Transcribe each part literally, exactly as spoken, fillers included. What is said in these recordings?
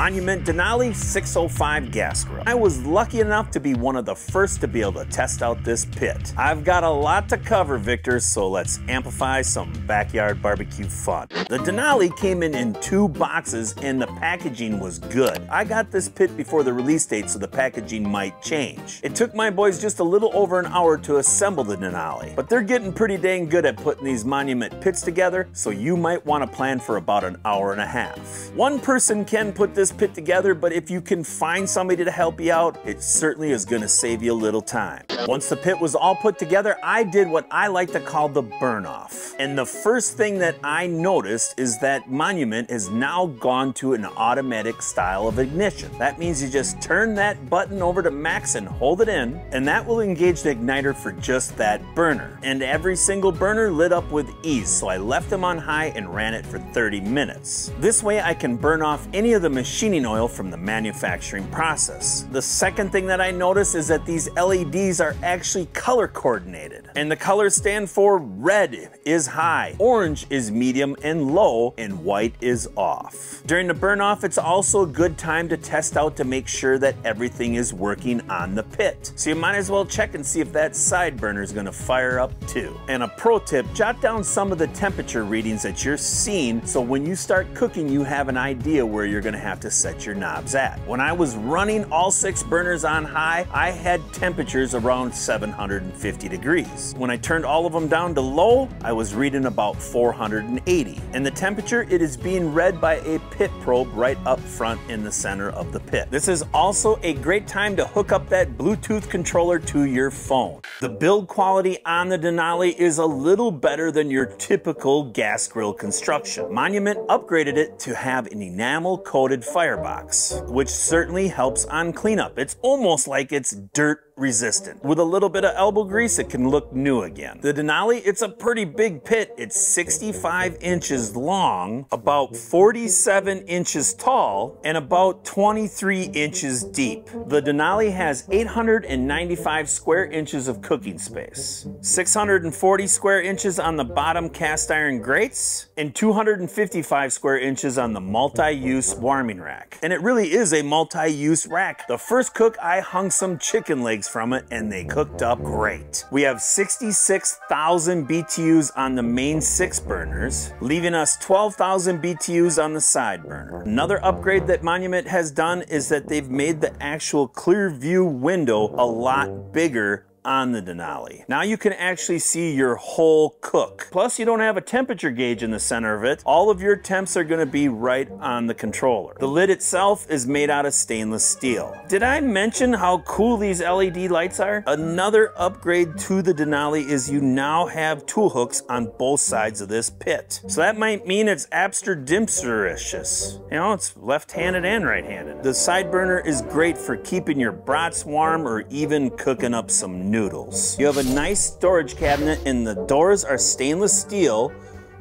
Monument Denali six oh five gas grill. I was lucky enough to be one of the first to be able to test out this pit. I've got a lot to cover, Victor, so let's amplify some backyard barbecue fun. The Denali came in in two boxes and the packaging was good. I got this pit before the release date, so the packaging might change. It took my boys just a little over an hour to assemble the Denali, but they're getting pretty dang good at putting these monument pits together, so you might want to plan for about an hour and a half. One person can put this pit together, but if you can find somebody to help you out, it certainly is going to save you a little time. Once the pit was all put together, I did what I like to call the burn off. And the first thing that I noticed is that Monument has now gone to an automatic style of ignition. That means you just turn that button over to max and hold it in, and that will engage the igniter for just that burner. And every single burner lit up with ease, so I left them on high and ran it for thirty minutes. This way I can burn off any of the machining oil from the manufacturing process. The second thing that I noticed is that these L E Ds are actually color coordinated, and the colors stand for red is high, orange is medium and low, and white is off. During the burn off, it's also a good time to test out to make sure that everything is working on the pit. So you might as well check and see if that side burner is going to fire up too. And a pro tip, jot down some of the temperature readings that you're seeing, so when you start cooking you have an idea where you're going to have to set your knobs at. When I was running all six burners on high, I had temperatures around seven hundred fifty degrees. When I turned all of them down to low, I was reading about four hundred eighty. And the temperature, it is being read by a pit probe right up front in the center of the pit. This is also a great time to hook up that Bluetooth controller to your phone. The build quality on the Denali is a little better than your typical gas grill construction. Monument upgraded it to have an enamel coated firebox, which certainly helps on cleanup. It's almost like it's dirt resistant. With a little bit of elbow grease, it can look new again. The Denali, it's a pretty big pit. It's sixty-five inches long, about forty-seven inches tall, and about twenty-three inches deep. The Denali has eight hundred ninety-five square inches of cooking space, six hundred forty square inches on the bottom cast iron grates, and two hundred fifty-five square inches on the multi-use warming rack. And it really is a multi-use rack. The first cook, I hung some chicken legs from it and they cooked up great. We have sixty-six thousand B T Us on the main six burners, leaving us twelve thousand B T Us on the side burner. Another upgrade that Monument has done is that they've made the actual clear view window a lot bigger on the Denali. Now you can actually see your whole cook. Plus you don't have a temperature gauge in the center of it. All of your temps are going to be right on the controller. The lid itself is made out of stainless steel. Did I mention how cool these L E D lights are? Another upgrade to the Denali is you now have tool hooks on both sides of this pit. So that might mean it's ambidextrous. You know, it's left-handed and right-handed. The side burner is great for keeping your brats warm or even cooking up some noodles. You have a nice storage cabinet and the doors are stainless steel.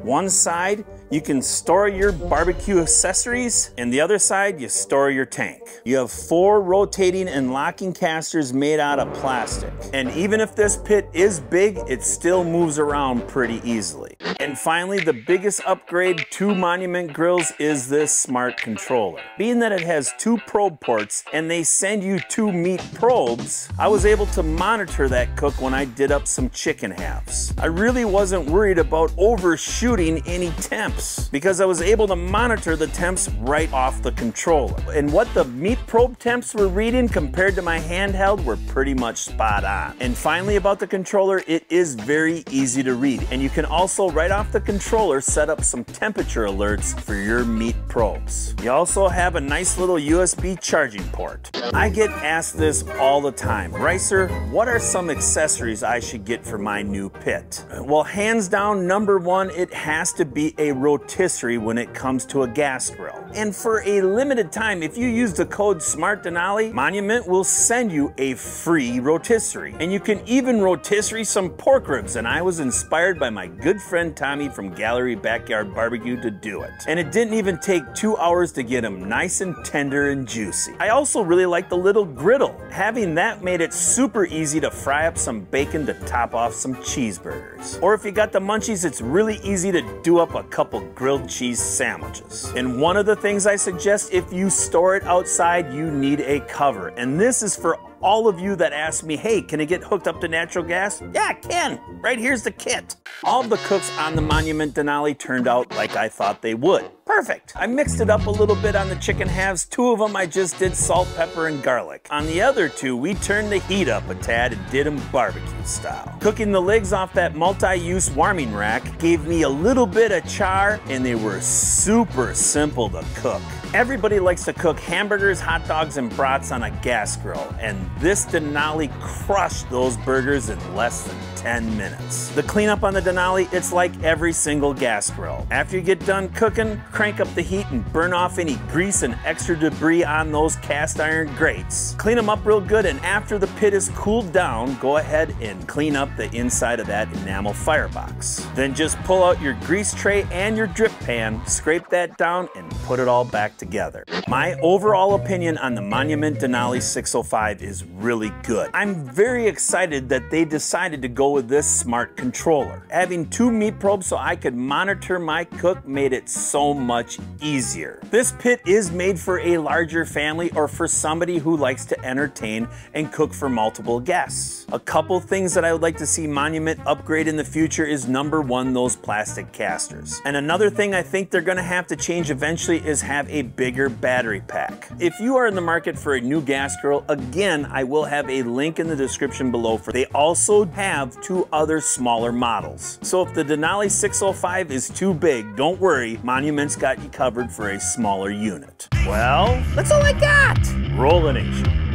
One side you can store your barbecue accessories, and the other side you store your tank. You have four rotating and locking casters made out of plastic. And even if this pit is big, it still moves around pretty easily. And finally, the biggest upgrade to Monument grills is this smart controller. Being that it has two probe ports and they send you two meat probes, I was able to monitor that cook when I did up some chicken halves. I really wasn't worried about overshooting any temp, because I was able to monitor the temps right off the controller. And what the meat probe temps were reading compared to my handheld were pretty much spot on. And finally, about the controller, it is very easy to read. And you can also, right off the controller, set up some temperature alerts for your meat probes. You also have a nice little U S B charging port. I get asked this all the time. Ricer, what are some accessories I should get for my new pit? Well, hands down, number one, it has to be a rotisserie when it comes to a gas grill. And for a limited time, if you use the code SMARTDENALI, Monument will send you a free rotisserie. And you can even rotisserie some pork ribs, and I was inspired by my good friend Tommy from Gallery Backyard Barbecue to do it. And it didn't even take two hours to get them nice and tender and juicy. I also really like the little griddle. Having that made it super easy to fry up some bacon to top off some cheeseburgers. Or if you got the munchies, it's really easy to do up a couple couple grilled cheese sandwiches. And one of the things I suggest, if you store it outside, you need a cover. And this is for all of you that ask me, hey, can it get hooked up to natural gas? Yeah, it can. Right here's the kit. All the cooks on the Monument Denali turned out like I thought they would. Perfect. I mixed it up a little bit on the chicken halves. Two of them I just did salt, pepper, and garlic. On the other two, we turned the heat up a tad and did them barbecue style. Cooking the legs off that multi-use warming rack gave me a little bit of char, and they were super simple to cook. Everybody likes to cook hamburgers, hot dogs, and brats on a gas grill, and this Denali crushed those burgers in less than ten minutes. The cleanup on the Denali, it's like every single gas grill. After you get done cooking, crank up the heat and burn off any grease and extra debris on those cast iron grates. Clean them up real good, and after the pit is cooled down, go ahead and clean up the inside of that enamel firebox. Then just pull out your grease tray and your drip pan, scrape that down, and put it all back together. My overall opinion on the Monument Denali six oh five is really good. I'm very excited that they decided to go with this smart controller. Having two meat probes so I could monitor my cook made it so much easier. This pit is made for a larger family or for somebody who likes to entertain and cook for multiple guests. A couple things that I would like to see Monument upgrade in the future is number one, those plastic casters. And another thing I think they're gonna have to change eventually is have a bigger battery pack. If you are in the market for a new gas grill, again, I will have a link in the description below for. They also have two other smaller models. So if the Denali six oh five is too big, don't worry, Monument's got you covered for a smaller unit. Well, that's all I got. Roll the nation.